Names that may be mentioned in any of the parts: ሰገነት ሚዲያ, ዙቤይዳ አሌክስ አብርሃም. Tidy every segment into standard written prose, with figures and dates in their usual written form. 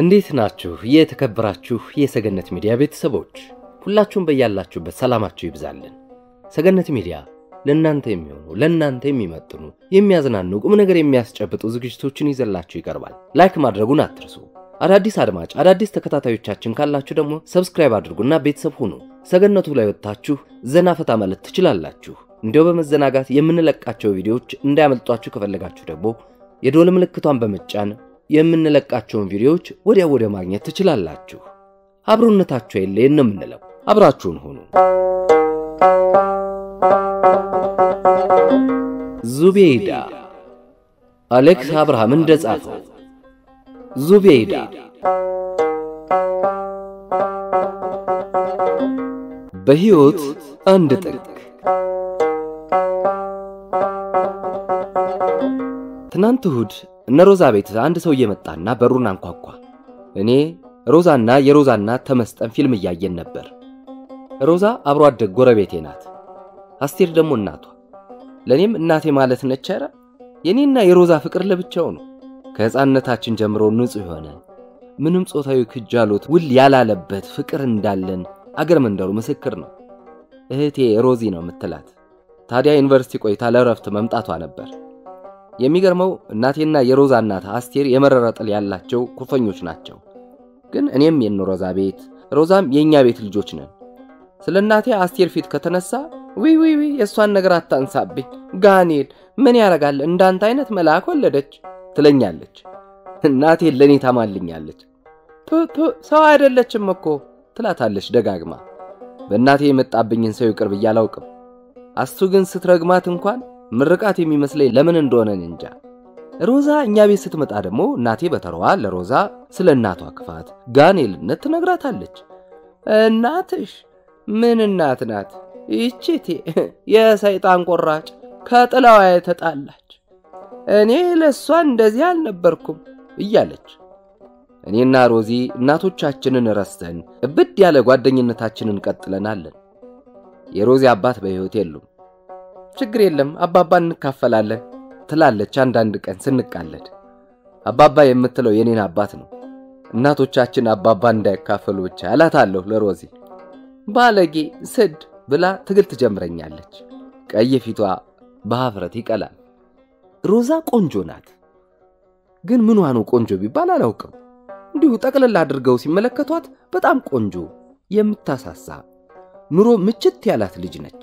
እንዴት ናችሁ የተከበራችሁ የሰገነት ሚዲያ ቤተሰቦች ሁላችሁም በእያላችሁበት ሰላማችሁ ይብዛልን ሰገነት ሚዲያ ለእናንተ የሚሆኑ ለእናንተ የሚመጥኑ የሚያዝናኑ ቁም ነገር የሚያስጨብጡ ዝግጅቶችን ይዘላችሁ ይቀርባል ላይክ ማድረጉን አትርሱ አዳዲስ አድማጭ አዳዲስ ተከታታዮቻችን ካላችሁ ደግሞ ሰብስክራይብ አድርጉና ቤተሰብ ሁኑ ሰገነቱ ላይ ወጣችሁ ዘና ፈታ ማለት ትችላላችሁ እንደው በመዘናጋት የምንለቃቸው ቪዲዮዎች እንዳያመልጧችሁ ከፈለጋችሁ ደግሞ የደወል ምልክቷን በመጫን የምንለቃቸውን ቪዲዮዎች ወዲያ ወዲያ ማግኘት ትችላላችሁ አብሮነታችሁ የለየን ነው ምንለው አብራችሁን ሆኑ ዙቤይዳ አሌክስ አብርሃም እንደጻፈው ዙቤይዳ በህይወት አንድ ጥግ ትናንት ሁድ እነሮዛ ቤት አንድ ሰው እየመጣና በሩን አንኳኳ እኔ ሮዛና የሮዛና ተመስጠን ፊልም ያያየን ነበር ሮዛ አብሮ አደግ ጎረቤቴ ናት አስቴር ደሞ እናቷ ለኔም እናቴ ማለት ነች አረ የኔና የሮዛ ፍቅር ለብቻው ነው ከህፃንነታችን ጀምሮ ንጹህ ሆነ ምንም ጾታዊ ክጃሎት ውል ያላለበት ፍቅር እንዳለን አገር መንደሩ መስክር ነው እህቴ ሮዚ ነው የምትላት ታዲያ ዩኒቨርሲቲ ቆይታ ለረፍት መምጣቷ ነበር የሚገርመው እናቴና የሮዛ እናት አስቴር የመረረጥል ያላቸው ኩፈኞች ናቸው ግን እኔም የኖሮዛ ቤት ሮዛም የኛ ቤት ልጆች ነን ስለናቴ አስቴር ፊት ከተነሳ ዊዊዊ የሷን ነገር አታንሳብኝ ጋኔል ምን ያረጋል እንዳንተ አይነት መልአክ ወለደች ትለኛለች እናቴ ለኔ ታማልኛለች ቱ ሰው አይደለችም እኮ ትላታለች ደጋግማ በእናቴ የመጣብኝን ሰው ይቅርብ ይያላውቅም አሱ ግን ስትረግማት እንኳን ምርቃት የሚመስለኝ ለምን እንደሆነ እንጃ ሮዛ እኛ ቤት ስትመጣ ደግሞ እናቴ በተረዋ ለሮዛ ስለናቷ ክፋት ጋኔልነት ትነግራታለች እናትሽ ምን እናት ናት ይቺቴ የሰይጣን ቆራጭ ከጥላዋ ተጣላች እኔ ለሷ እንደዚህ አልነበርኩም ይያለች እኔና ሮዚ እናቶቻችንን ረስተን እብድ ያለ ጓደኝነታችንን ቀጥለናል የሮዚ አባት በህይወት የሉም ችግር የለም አባባን እንካፈላለን ትላለች አንድ ቀን ስንቃለድ አባባ የምትለው የኔን አባት ነው እናቶቻችን አባባን እንዳይካፈሉ ብቻ አላታለሁ ለሮዚ ባለጌ ስድ ብላ ትግል ትጀምረኛለች ቀይ ፊቷ በአፍረት ይቀላል ሮዛ ቆንጆ ናት ግን ምንዋ ነው ቆንጆ ቢባል አላውቅም እንዲሁ ጠቅለላ አድርገው ሲመለከቷት በጣም ቆንጆ የምታሳሳ ኑሮ ምችት ያላት ልጅ ነች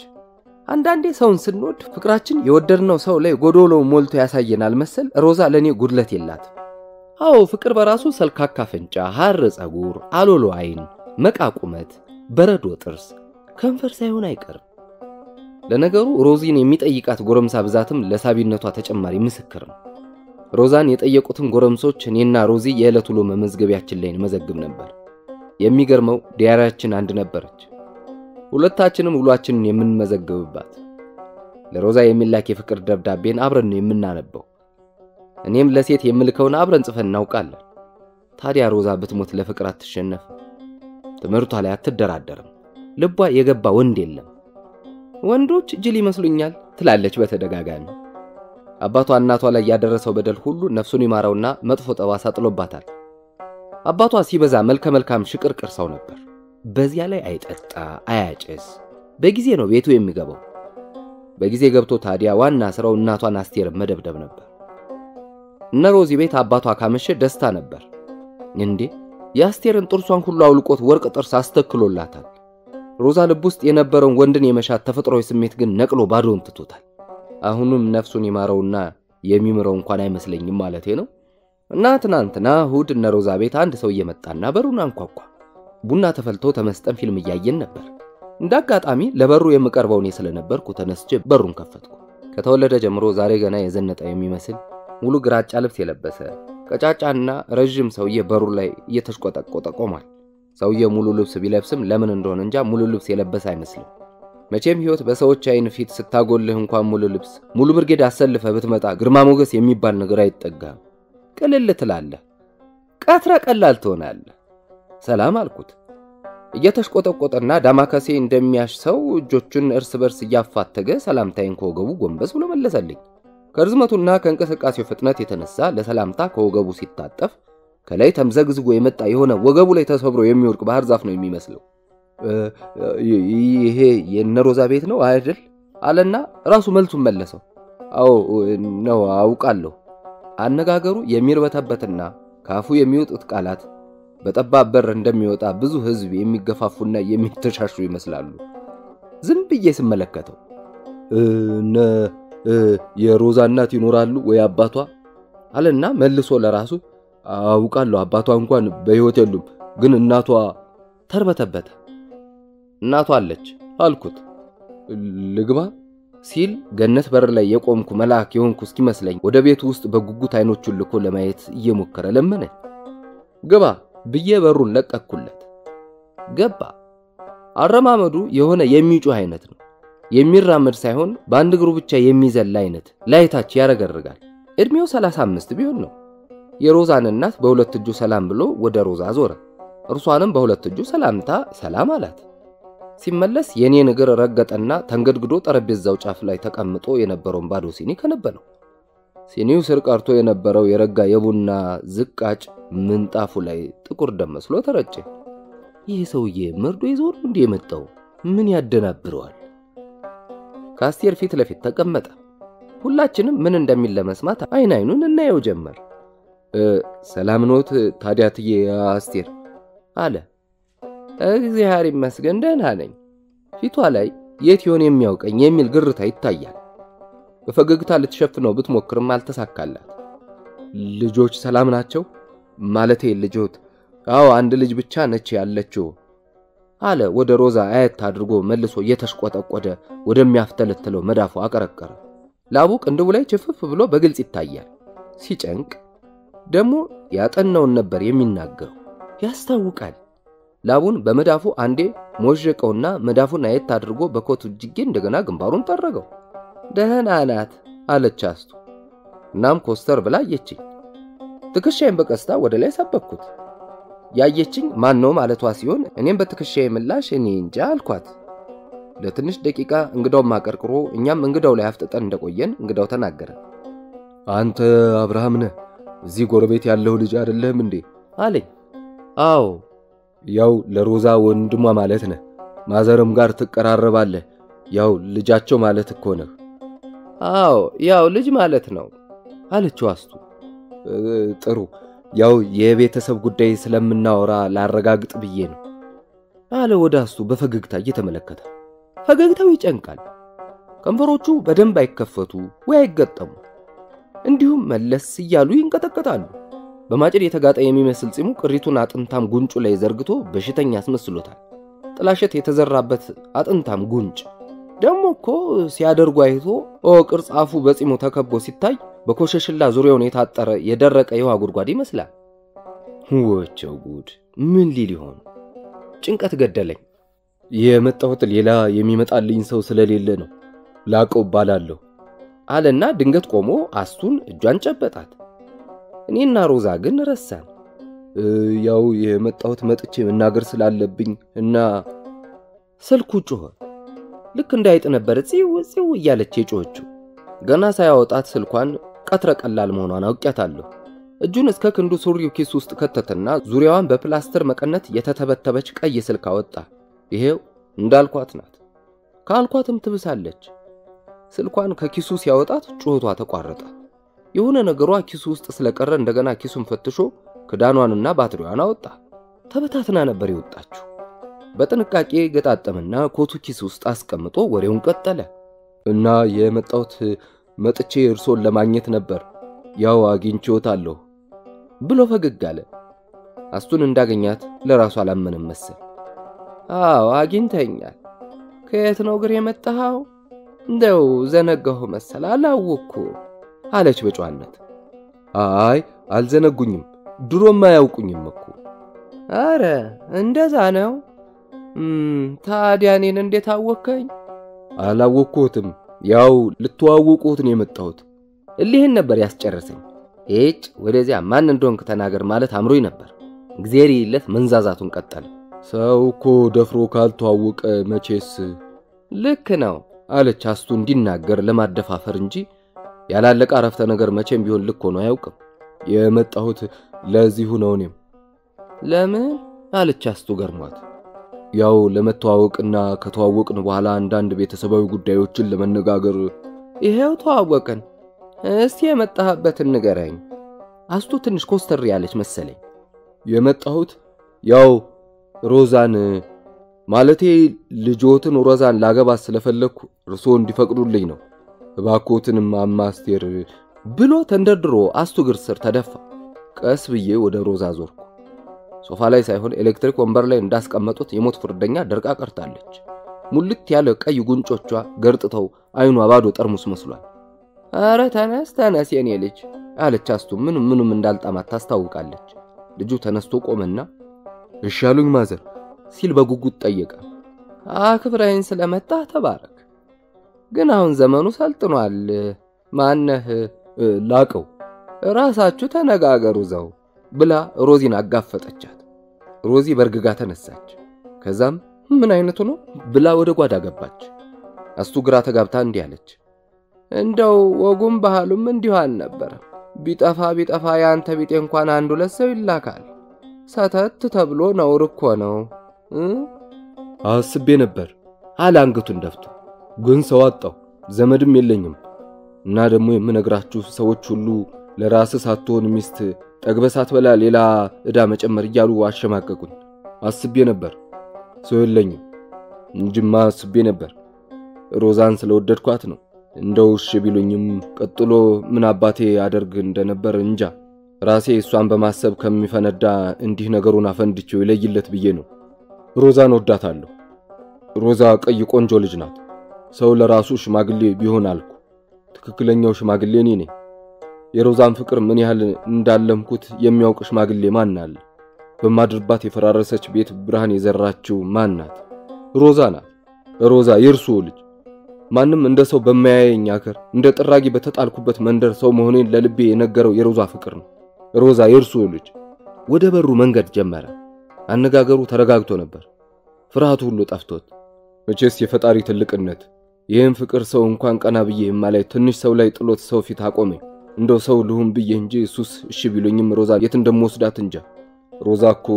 አንዳንዴ ሰውን ስንወድ ፍቅራችን የወደድነው ሰው ላይ ጎዶሎ ሞልቶ ያሳየናል መሰል ሮዛ ለኔ ጉድለት የላት አው ፍቅር በራሱ ሰልካካ ፈንጫ ሐር ጸጉር አሎሎ አይን መቃቁመት በረዶ ጥርስ ከንፈር ሳይሆን አይቀርም ለነገሩ ሮዚን የሚጠይቃት ጎረምሳ ብዛትም ለሳቢነቷ ተጨማሪ ምስክር ነው ሮዛን የጠየቁትን ጎረምሶች እኔና ሮዚ የዕለት ሁሉ መመዝገቢያችን ላይ መዘግብ ነበር የሚገርመው ዲያሪያችን አንድ ነበርች ሁለታችንም ሁላችንን የምንመዘግብባት ለሮዛ የሚላክ የፍቅር ደብዳቤን አብረን ነው የምናነበው እኔም ለሴት የምልከውን አብረን ጽፈን እናውቃለን ታዲያ ሮዛ ብትሞት ለፍቅር አትሸነፍ ትምርቷ ላይ አትደራደርም ልቧ የገባ ወንድ የለም ወንዶች ጅል ይመስሉኛል ትላለች በተደጋጋሚ አባቷ እናቷ ላይ ያደረሰው በደል ሁሉ ነፍሱን ይማራውና መጥፎ ጠባሳ ጥሎባታል አባቷ ሲበዛ መልከ መልካም ሽቅርቅር ሰው ነበር በዚያ ላይ አይጠጣ አያጨስ በጊዜ ነው ቤቱ የሚገባው በጊዜ ገብቶ ታዲያ ዋና ስራው እናቷን አስቴር መደብደብ ነበር እነ ሮዚ ቤት አባቷ ካመሸ ደስታ ነበር እንዴ ያስቴርን ጥርሷን ሁሉ አውልቆት ወርቅ ጥርስ አስተክሎላታል ሮዛ ልብ ውስጥ የነበረውን ወንድን የመሻት ተፈጥሮዊ ስሜት ግን ነቅሎ ባዶን ትቶታል አሁንም ነፍሱን ይማረውና የሚምረው እንኳን አይመስለኝም ማለት ነው እና ትናንትና ሁድ እነ ሮዛ ቤት አንድ ሰው እየመጣና በሩን አንኳኳ ቡና ተፈልቶ ተመስጠን ፊልም ያያየን ነበር እንዳጋጣሚ ለበሩ የምቀርበው ነው ስለነበርኩ ተነስቼ በሩን ከፈትኩ ከተወለደ ጀምሮ ዛሬ ገና የዘነጠ የሚመስል ሙሉ ግራጫ ልብስ የለበሰ ቀጫጫና ረጅም ሰውዬ በሩ ላይ እየተሽቆጠቆጠ ቆሟል ሰውዬ ሙሉ ልብስ ቢለብስም ለምን እንደሆነ እንጃ ሙሉ ልብስ የለበሰ አይመስልም መቼም ህይወት በሰዎች አይን ፊት ስታጎልህ እንኳን ሙሉ ልብስ ሙሉ ብርጌድ አሰልፈ ብትመጣ ግርማ ሞገስ የሚባል ነገር አይጠጋም ቅልል ትላለህ ቀትራ ቀላል ትሆናለህ ሰላም አልኩት እየተሽቆጠቆጠና ዳማካሴ እንደሚያሽ ሰው እጆቹን እርስ በርስ ያፋተገ ሰላምታይን ከወገቡ ጎንበስ ብሎ መለሰልኝ ከርዝመቱና ከንቀስቃሴው ፍጥነት የተነሳ ለሰላምታ ከወገቡ ሲታጠፍ ከላይ ተምዘግዝጎ የመጣ የሆነ ወገቡ ላይ ተሰብሮ የሚወርቅ ባህር ዛፍ ነው የሚመስለው ይሄ የነሮዛ ቤት ነው አይደል አለና ራሱ መልሱን መለሰው አው ነው አውቃለሁ አነጋገሩ የሚርበተበትና ካፉ የሚወጡት ቃላት በጠባብ በር እንደሚወጣ ብዙ ህዝብ የሚገፋፉና የሚተሻሹ ይመስላሉ ዝም ብዬ ስመለከተው እነ የሮዛ እናት ይኖራሉ ወይ አባቷ አለና መልሶ ለራሱ አውቃለሁ አባቷ እንኳን በህይወት የሉም ግን እናቷ ተርበተበተ እናቷ አለች አልኩት ልግባ ሲል ገነት በር ላይ የቆምኩ መልአክ የሆንኩ እስኪመስለኝ ወደ ቤቱ ውስጥ በጉጉት አይኖቹን ልኮ ለማየት እየሞከረ ለመነ ግባ ብዬ በሩን ለቀቅኩለት ገባ አረማመዱ የሆነ የሚጮህ አይነት ነው የሚራመድ ሳይሆን በአንድ ግሩ ብቻ የሚዘል አይነት ላይታች ያረጋጋል እድሜው 35 ቢሆን ነው የሮዛን እናት በሁለት እጁ ሰላም ብሎ ወደ ሮዛ ዞረ እርሷንም በሁለት እጁ ሰላምታ ሰላም አላት ሲመለስ የኔ ነገር ረገጠና ተንገድግዶ ጠረጴዛው ጫፍ ላይ ተቀምጦ የነበረውን ባዶ ሲኒ ከነበለው ሲኒው ስር ቀርቶ የነበረው የረጋ የቡና ዝቃጭ ምንጣፉ ላይ ጥቁር ደም መስሎ ተረጨ ይሄ ሰውዬ ምርዶ ይዞር እንደ የመጣው ምን ያደናብረዋል ካስቴር ፊት ለፊት ተቀመጠ ሁላችንም ምን እንደሚል ለመስማት አይን አይኑን እናየው ጀመር ሰላም ኖት ታዲያትዬ አስቴር አለ እግዚአብሔር ይመስገን ደህና ነኝ ፊቷ ላይ የት ይሆን የሚያውቀኝ የሚል ግርታ ይታያል በፈገግታ ልትሸፍነው ብትሞክርም አልተሳካላት ልጆች ሰላም ናቸው ማለቴ ልጆት አው አንድ ልጅ ብቻ ነች ያለችው አለ ወደ ሮዛ አያት አድርጎ መልሶ የተሽቆጠቆደ ወደሚያፍተለተለው መዳፉ አቀረቀረ ላቡ ቅንድቡ ላይ ችፍፍ ብሎ በግልጽ ይታያል ሲጨንቅ ደሞ ያጠናውን ነበር የሚናገረው ያስታውቃል ላቡን በመዳፉ አንዴ ሞጀቀውና መዳፉን አይት አድርጎ በኮቱ ጅጌ እንደገና ግንባሩን ጠረገው ደህናናት አለች አስቱ እናም ኮስተር ብላ አየችኝ ትከሻዬን በቀስታ ወደ ላይ ሰበኩት ያየችኝ ማን ነው ማለቷ ሲሆን እኔም በትከሻዬ ምላሽ እኔ እንጃ አልኳት ለትንሽ ደቂቃ እንግዳው ማቀርቅሮ እኛም እንግዳው ላይ አፍጠጠን እንደቆየን እንግዳው ተናገረ አንተ አብርሃም ነህ እዚህ ጎረቤት ያለው ልጅ አይደለም እንዴ አለኝ አው ያው ለሮዛ ወንድሟ ማለት ነው ማዘርም ጋር ተቀራረባለ ያው ልጃቸው ማለት እኮ ነው አው ያው ልጅ ማለት ነው አለችው አስቱ ጥሩ ያው የቤተሰብ ጉዳይ ስለምናወራ ላረጋግጥ ብዬ ነው አለ ወደ አስቱ በፈገግታ እየተመለከተ ፈገግታው ይጨንቃል ከንፈሮቹ በደንብ አይከፈቱ ወይ አይገጠሙ እንዲሁም መለስ ይያሉ ይንቀጠቀጣሉ በማጭድ የተጋጣ የሚመስል ጽሙ ቅሪቱን አጥንታም ጉንጩ ላይ ዘርግቶ በሽተኛ አስመስሎታል ጥላሸት የተዘራበት አጥንታም ጉንጭ ደሞኮ ሲያደርጉ አይቶ ቅርጽ አፉ በጽሙ ተከቦ ሲታይ በኮሸሽላ ዙሪያውን የታጠረ የደረቀ የውሃ ጉድጓድ ይመስላል ወቸው ጉድ ምን ሊል ይሆን ጭንቀት ገደለኝ የመጣሁት ሌላ የሚመጣልኝ ሰው ስለሌለ ነው ላቀው ባላለሁ አለና ድንገት ቆሞ አስቱን እጇን ጨበጣት እኔና ሮዛ ግን ረሳን ያው የመጣሁት መጥቼ መናገር ስላለብኝ እና ስልኩ ጮኸ ልክ እንዳይጥ ነበር ጽው ጽው ያለች ጮኸች ገና ሳይወጣት ስልኳን ቀጥረ ቀላል መሆኗን አውቄያታለሁ እጁን እስከ ክንዱ ሱሪው ኪስ ውስጥ ከተተና ዙሪያዋን በፕላስተር መቀነት የተተበተበች ቀይ ስልክ አወጣ ይሄው እንዳልኳት ናት ካልኳትም ትብሳለች ስልኳን ከኪሱ ሲያወጣት ጮህቷ ተቋረጠ የሆነ ነገሯ ኪሱ ውስጥ ስለቀረ እንደገና ኪሱን ፈትሾ ክዳኗንና ባትሪዋን አወጣ ተበታተና ነበር ይወጣችሁ በጥንቃቄ ገጣጠመና ኮቱ ኪስ ውስጥ አስቀምጦ ወሬውን ቀጠለ እና የመጣውት መጥቼ እርሶን ለማግኘት ነበር ያው አግኝቼዎታለሁ ብሎ ፈገግ አለ አስቱን እንዳገኛት ለራሱ አላመነም መሰል አዎ አግኝተኛል ከየት ነው ግሬ መጣው እንደው ዘነጋሁ መሰል አላውኩ አለች በጫዋነት አይ አልዘነጉኝም ድሮማ ያውቁኝም እኮ አረ እንደዛ ነው ታዲያ እኔን እንዴት አወከኝ አላወኩትም ያው ልትዋውቁት ነው የመጣሁት እልህን ነበር ያስጨረሰኝ እጭ ወደዚያ ማን እንደሆንክ ተናገር ማለት አምሮይ ነበር እግዚአብሔር ይለት መንዛዛቱን ቀጠለ ሰውኮ ደፍሮ ካልተዋወቀ መቼስ ልክ ነው አለች አስቱ እንዲናገር ለማደፋፈር እንጂ ያላለቀ አረፍተ ነገር መቼም ቢሆን ልክ ሆኖ አያውቅም የመጣሁት ለዚሁ ነው ነው ለምን አለች አስቱ ገርሟት ያው ለመተዋወቅና ከተዋወቅን በኋላ አንድ ቤተሰባዊ ጉዳዮችን ለመነጋገር ይሄው ተዋወቀን እስቲ የመጣህበትን ንገረኝ አስቱ ትንሽ ኮስተር ያለች መሰለኝ የመጣሁት ያው ሮዛን ማለቴ ልጆትን ሮዛን ላገባ ስለፈለኩ እርሶ እንዲፈቅዱልኝ ነው እባክዎትንም አማስቴር ብሎ ተንደድሮ አስቱ ግርስር ተደፋ ቀስ ብዬ ወደ ሮዛ ዞርኩ ሶፋ ላይ ሳይሆን ኤሌክትሪክ ወንበር ላይ እንዳስቀመጡት የሞት ፍርደኛ ድርቃ ቀርታለች ሙልት ያለ ቀይ ጉንጮቿ ገርጥተው አይኗ ባዶ ጠርሙስ መስሏል አረ ተነስ ተነስ የኔ ልጅ አለች አስቱ ምንም እንዳልጣማት ታስታውቃለች ልጁ ተነስቶ ቆመና እሻሉኝ ማዘር ሲል በጉጉት ጠየቀ አክብራይን ስለመጣ ተባረክ ግን አሁን ዘመኑ ሰልጥኗል ማነህ ላቀው ራሳችሁ ተነጋገሩ ዘው ብላ ሮዚን አጋፈጠቻት ሮዚ በርግጋ ተነሳች ከዛም ምን አይነቱ ነው ብላ ወደ ጓዳ ገባች አስቱ ግራ ተጋብታ እንዲያለች እንደው ወጉም ባህሉም እንዲሁ አልነበረ ቢጠፋ ያንተ ቢጤ እንኳን አንዱ ለሰው ይላካል ሰተት ተብሎ ነው ርኮ ነው አስቤ ነበር አላንግቱን ደፍቶ ግን ሰው አጣው ዘመድም የለኝም እና ደግሞ የምነግራችሁ ሰዎች ሁሉ ለራስ ሳትሆን ሚስት ጠግበሳት በላ ሌላ እዳ መጨመር ይያሉ አሽማቀቁኝ አስቤ ነበር ሰው የለኝም እንጂማ አስቤ ነበር ሮዛን ስለወደድኳት ነው እንደው እሺ ቢሉኝም ቀጥሎ ምን አባቴ ያደርግ እንደነበር እንጃ ራሴ እሷን በማሰብ ከሚፈነዳ እንዲህ ነገሩን አፈንድቼው ለይለት ብዬ ነው ሮዛን ወዳታለሁ ሮዛ ቀይ ቆንጆ ልጅ ናት ሰው ለራሱ ሽማግሌ ቢሆን አልኩ ትክክለኛው ሽማግሌ እኔ ነኝ የሮዛን ፍቅር ምን ያህል እንዳለምኩት የሚያውቅ ሽማግሌ ማን አለ በማድርባት የፈራረሰች ቤት ብርሃን የዘራችው ማን ናት ሮዛ ናት ሮዛ የርሱ ልጅ ማንም እንደሰው በማያየኝ አከር እንደ ጥራጊ በተጣልኩበት መንደር ሰው መሆኔን ለልቤ የነገረው የሮዛ ፍቅር ነው ሮዛ የርሱ ልጅ ወደ በሩ መንገድ ጀመረ አነጋገሩ ተረጋግቶ ነበር ፍርሃቱ ሁሉ ጠፍቶት መቼስ የፈጣሪ ትልቅነት ይሄን ፍቅር ሰው እንኳን ቀና ብዬ ማላይ ትንሽ ሰው ላይ ጥሎት ሰው ፊት አቆመኝ እንደው ሰው ልሁን ብዬ እንጂ ኢየሱስ እሺ ቢሉኝም ሮዛ የት እንደምወስዳት እንጃ ሮዛኮ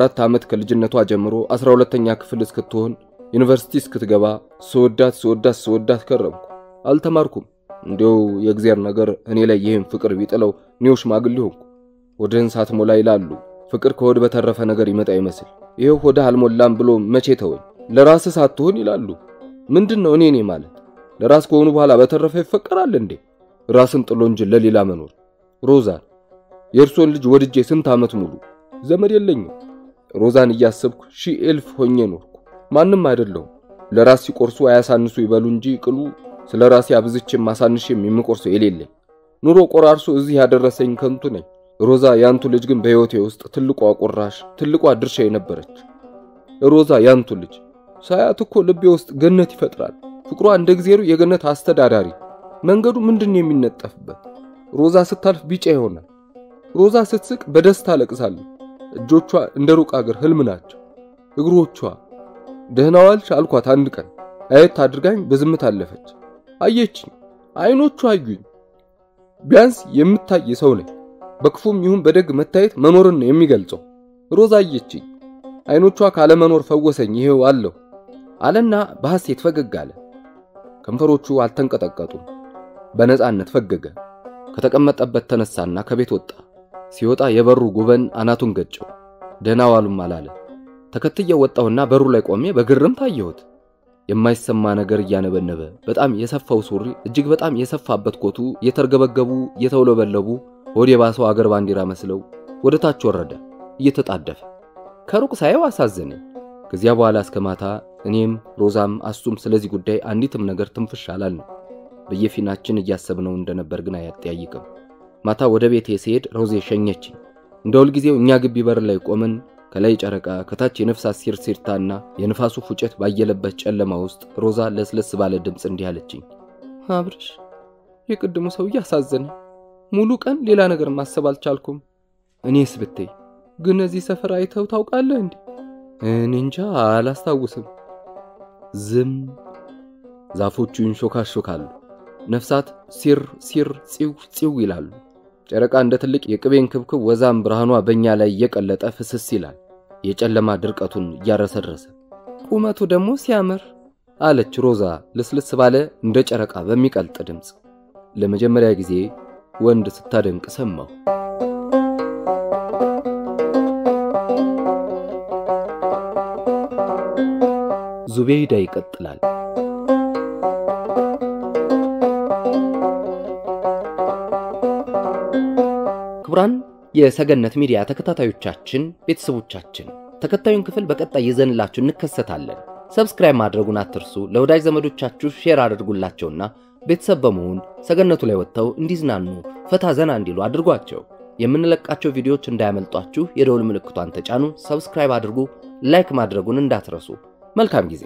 4 አመት ከልጅነቷ ጀምሮ 12ኛ ክፍል እስክትሆን ዩኒቨርሲቲ እስክትገባ ስወዳት ከረምኩ አልተማርኩም እንደው የእግዚአብሔር ነገር እኔ ላይ ይሄን ፍቅር ቢጥለው ኒውሽ ማግልሁኩ ወደን ሰዓት ሞላ ይላሉ ፍቅር ከወድ በተረፈ ነገር ይመጣ ይመስል ይሄው ወደ አልሞላም ብሎ መቼ ተወኝ ለራስ ሳትሆን ይላሉ ምንድነው እኔ ማለት ለራስ ከሆኑ በኋላ በተረፈ ይፈቀራል እንዴ ራስን ጥሎ እንጂ ለሌላ መኖር ሮዛ የርሶን ልጅ ወድጄ ስንት አመት ሙሉ ዘመድ የለኝም ሮዛን እያሰብኩ ሺ ኤልፍ ሆኜ ኖርኩ ማንም አይደለም ለራስ ሲቆርሱ አያሳንሱ ይበሉ እንጂ ቅሉ ስለራስ ያብዝቼ ማሳንሽ የሚቆርሱ የሌለኝ ኑሮ ቆራርሱ እዚህ ያደረሰኝ ከንቱ ነኝ ሮዛ ያንቱ ልጅ ግን በህይወቴ ውስጥ ትልቁ አቆራሽ ትልቁ ድርሻ የነበረች ሮዛ ያንቱ ልጅ ሳያት እኮ ልቤ ውስጥ ገነት ይፈጥራል ፍቅሯ እንደ እግዚአብሔር የገነት አስተዳዳሪ መንገዱ ምንድነው የሚነጠፍበት ሮዛ ስታልፍ ቢጫ ይሆናል ሮዛ ስትስቅ በደስታ አለቅሳለች እጆቿ እንደ ሩቅ አገር ህልም ናቸው እግሮቿ ደህናዋልሽ አልኳት አንድ ቀን አየት አድርጋኝ በዝምታ አለፈች አየችኝ አይኖቿ አዩኝ ቢያንስ የምታይ ሰው ነኝ በክፉም ይሁን በደግ መታየት መኖርን የሚገልጸው ሮዛ አየችኝ አይኖቿ ካለ መኖር ፈወሰኝ ይሄው አለው አለና በሐሴት ፈገግ አለ ከንፈሮቹ አልተንቀጠቀጡም በነጻነት ፈገገ ከተቀመጠበት ተነሳና ከቤት ወጣ ሲወጣ የበሩ ጉበን አናቱን ገጨው ደናዋሉም አላለ ተከትየው ወጣውና በሩ ላይ ቆሜ በግርም ታየሁት የማይሰማ ነገር ያነበነበ በጣም የሰፋው ሱሪ እጅግ በጣም የሰፋበት ኮቱ የተርገበገቡ የተውለበለቡ ወደ ባሰው አገር ባንዲራ መስለው ወደታች ወረደ እየተጣደፈ ከሩቅ ሳይው አሳዘነ ከዚያ በኋላ እስከማታ እኔም ሮዛም አስቱም ስለዚህ ጉዳይ አንዲትም ነገር ትንፍሻላል በየፊናችን እያሰብነው እንደነበር ግን አያጠያይቅም ማታ ወደ ቤቴ ሲሄድ ሮዜ ሸኘችኝ እንደውል ጊዜው እኛ ግቢ በር ላይ ቆመን ከላይ ጨረቃ ከታች የነፍሳት ሲርሲርታና የንፋሱ ፉጨት ባየለበት ጨለማ ውስጥ ሮዛ ለስለስ ባለ ድምጽ እንዲህ አለችኝ አብርሽ የቅድሙ ሰው ያሳዘነ ሙሉ ቀን ሌላ ነገር ማሰብ አልቻልኩም እኔስ ብታይ ግን እዚህ ሰፈር አይተው ታውቃለህ እንዴ? እንንጃ አላስታውስም። ዝም ዛፎቹን ሾካሾካሉ። ነፍሳት ሲር ሲር ጽው ጽው ይላሉ። ጨረቃ እንደ ትልቅ የቅቤን ክብክብ ወዛም ብርሃኗ በእኛ ላይ የቀለጠ ፍስስ ይላል። የጨለማ ድርቀቱን ያረሰረሰ ቁመቱ ደሞ ሲያመር አለች ሮዛ ለስልስ ባለ እንደ ጨረቃ በሚቀልጥ ድምጽ። ለመጀመሪያ ጊዜ ወንድ ስታደንቅ ሰማው። ዙበይዳ ይቀጥላል። ክብራን የሰገነት ሚዲያ ተከታታዮቻችን ቤተሰቦቻችን ተከታዩን ክፍል በቀጣይ ይዘንላችሁ እንከሰታለን። ሰብስክራይብ ማድረጉን አትርሱ። ለወዳጅ ዘመዶቻችሁ ሼር አድርጉላቸውና ቤተሰብ በመሆን ሰገነቱ ላይ ወጣው እንዲዝናኑ ፈታ ዘና እንዲሉ አድርጓቸው። የምንለቃቸው ቪዲዮዎች እንዳያመልጧችሁ የደውል ምልክቷን ተጫኑ። ሰብስክራይብ አድርጉ። ላይክ ማድረጉን እንዳትረሱ። መልካም ጊዜ።